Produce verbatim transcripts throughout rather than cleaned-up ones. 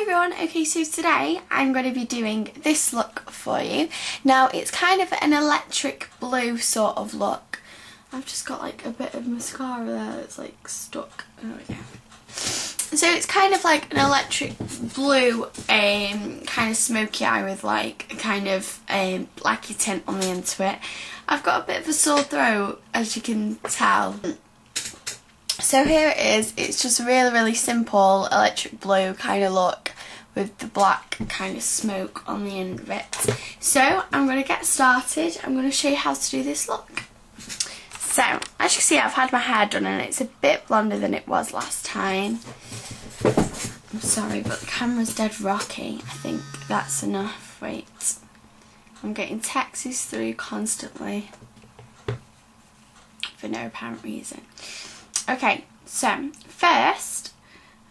Hi everyone, okay, so today I'm going to be doing this look for you. Now it's kind of an electric blue sort of look. I've just got like a bit of mascara there that's like stuck. There we go. So it's kind of like an electric blue, um, kind of smoky eye with like a kind of um, blacky tint on the end to it. I've got a bit of a sore throat, as you can tell. So here it is, it's just a really, really simple electric blue kind of look with the black kind of smoke on the end of it. So I'm going to get started. I'm going to show you how to do this look. So as you can see, I've had my hair done and it's a bit blonder than it was last time. I'm sorry, but the camera's dead rocky. I think that's enough. Wait, I'm getting texts through constantly for no apparent reason. Okay, so first,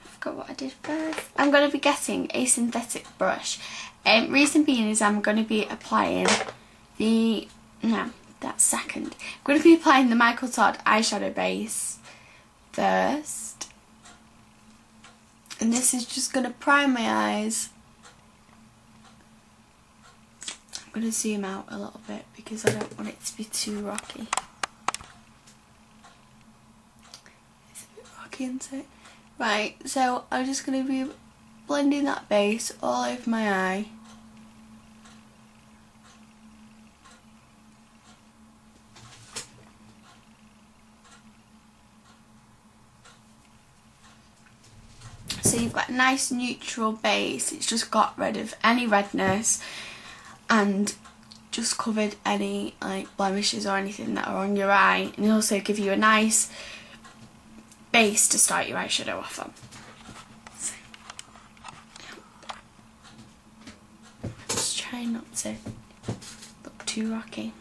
I forgot what I did first. I'm going to be getting a synthetic brush. Um, reason being is I'm going to be applying the, no, that's second. I'm going to be applying the Michael Todd eyeshadow base first. And this is just going to prime my eyes. I'm going to zoom out a little bit because I don't want it to be too rocky. Into it. Right, so I'm just going to be blending that base all over my eye. So you've got a nice neutral base, it's just got rid of any redness and just covered any like blemishes or anything that are on your eye, and it'll also give you a nice base to start your eyeshadow off on. So, just try not to look too rocky.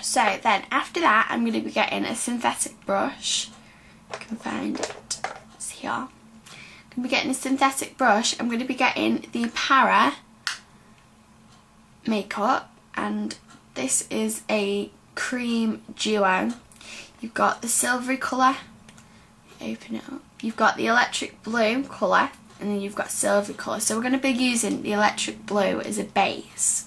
So then after that I'm going to be getting a synthetic brush. You can find it, it's here. I'm going to be getting a synthetic brush. I'm going to be getting the Para makeup, and this is a cream duo. You've got the silvery colour, open it up, you've got the electric blue colour, and then you've got silvery colour. So we're going to be using the electric blue as a base.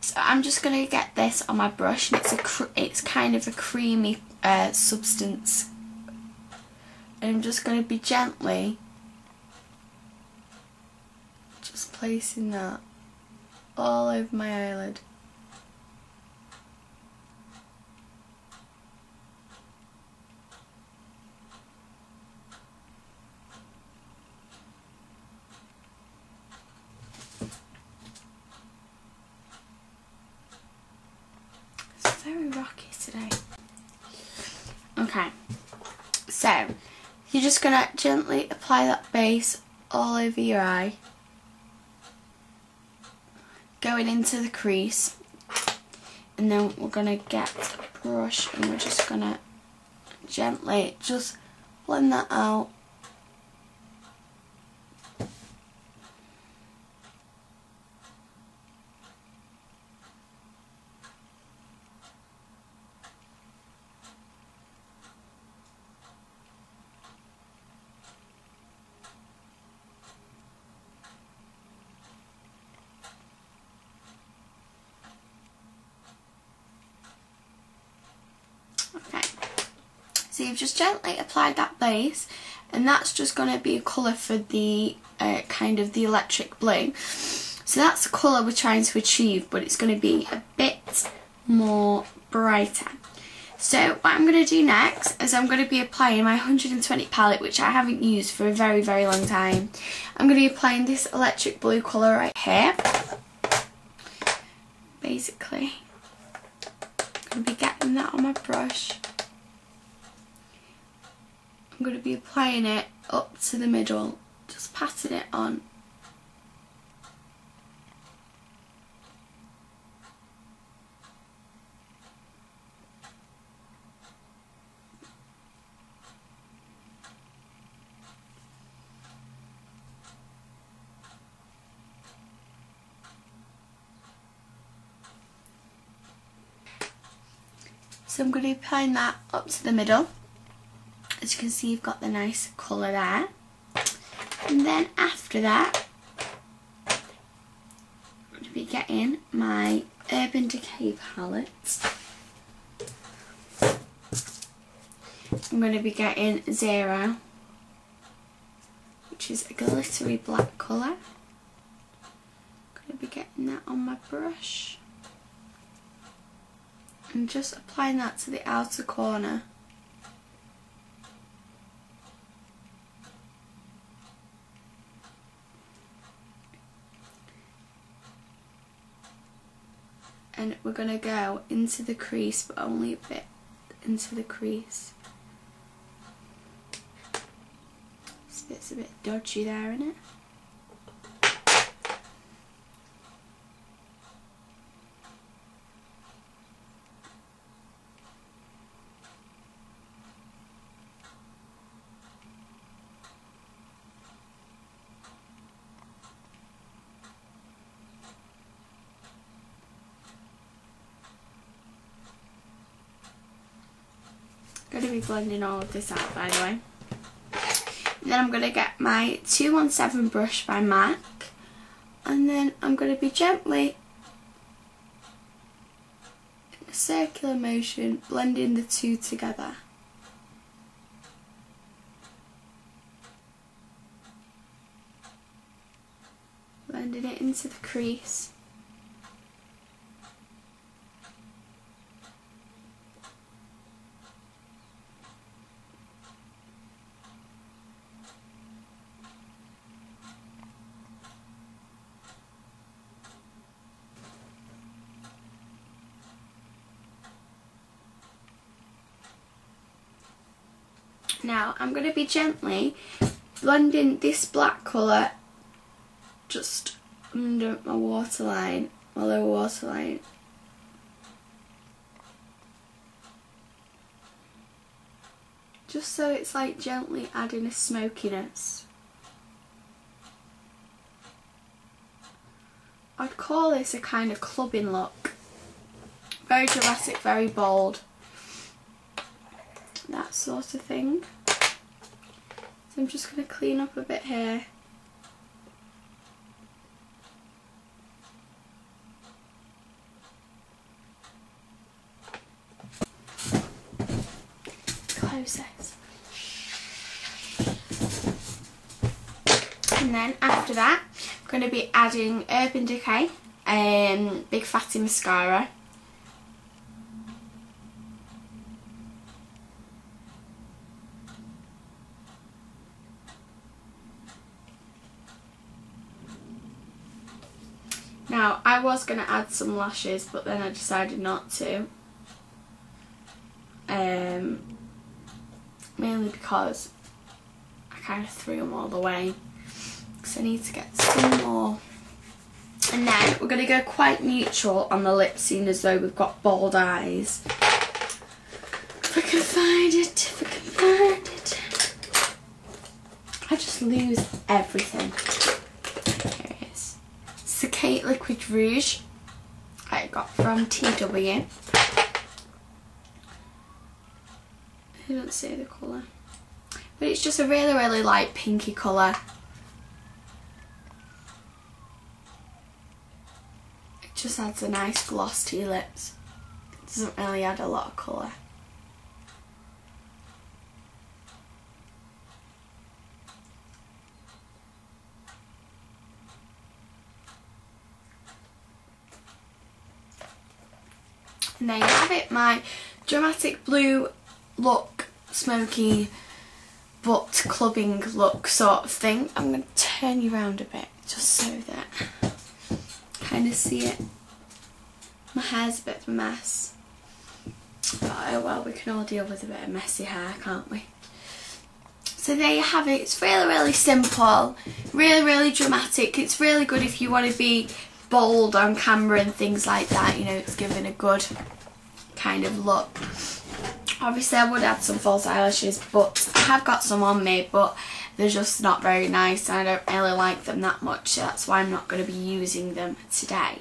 So I'm just going to get this on my brush, and it's a cr it's kind of a creamy uh, substance, and I'm just going to be gently just placing that all over my eyelid. Very rocky today. Okay, so you're just going to gently apply that base all over your eye, going into the crease, and then we're going to get the brush and we're just going to gently just blend that out. So you've just gently applied that base, and that's just going to be a colour for the uh, kind of the electric blue. So that's the colour we're trying to achieve, but it's going to be a bit more brighter. So what I'm going to do next is I'm going to be applying my one hundred and twenty palette, which I haven't used for a very, very long time. I'm going to be applying this electric blue colour right here. Basically, I'm going to be getting that on my brush. I'm going to be applying it up to the middle, just patting it on. So I'm going to be applying that up to the middle. As you can see, you've got the nice colour there. And then after that, I'm going to be getting my Urban Decay palette. I'm going to be getting Zero, which is a glittery black colour. I'm going to be getting that on my brush. And just applying that to the outer corner. And we're going to go into the crease, but only a bit into the crease. This bit's a bit dodgy there, isn't it? I'm going to be blending all of this out, by the way. And then I'm going to get my two one seven brush by MAC, and then I'm going to be gently, in a circular motion, blending the two together. Blending it into the crease. Now I'm going to be gently blending this black colour just under my waterline, my lower waterline. Just so it's like gently adding a smokiness. I'd call this a kind of clubbing look. Very dramatic, very bold. That sort of thing. So I'm just going to clean up a bit here. Close this. And then after that, I'm going to be adding Urban Decay um, Big Fatty Mascara. Now, I was going to add some lashes, but then I decided not to. Um, mainly because I kind of threw them all away. Because I need to get some more. And then we're going to go quite neutral on the lips, seeing as though we've got bold eyes. If I can find it, if I can find it. I just lose everything. Decay Liquid Rouge I got from T W. I don't see the colour, but it's just a really really light pinky colour. It just adds a nice gloss to your lips. It doesn't really add a lot of colour. And there you have it, my dramatic blue look, smoky but clubbing look sort of thing. I'm going to turn you around a bit just so that you kind of see it. My hair's a bit of a mess, but oh well, we can all deal with a bit of messy hair, can't we? So there you have it. It's really really simple, really really dramatic. It's really good if you want to be bold on camera and things like that, you know, it's giving a good kind of look. Obviously I would add some false eyelashes, but I have got some on me, but they're just not very nice and I don't really like them that much, so that's why I'm not going to be using them today.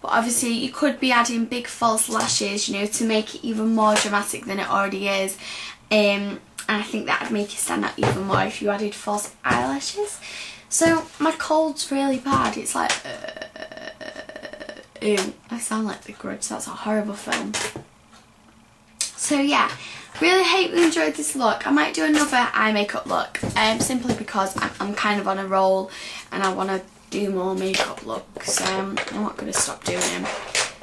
But obviously you could be adding big false lashes, you know, to make it even more dramatic than it already is. Um, and I think that would make you stand out even more if you added false eyelashes. So my cold's really bad. It's like uh, um, I sound like The Grudge. That's a horrible film. So yeah, really hope you enjoyed this look. I might do another eye makeup look, um, simply because I'm, I'm kind of on a roll and I want to do more makeup looks. Um, I'm not going to stop doing them.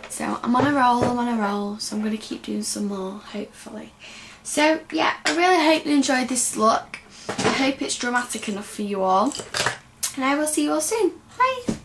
So I'm on a roll, I'm on a roll, so I'm going to keep doing some more, hopefully. So yeah, I really hope you enjoyed this look. I hope it's dramatic enough for you all. And I will see you all soon. Bye!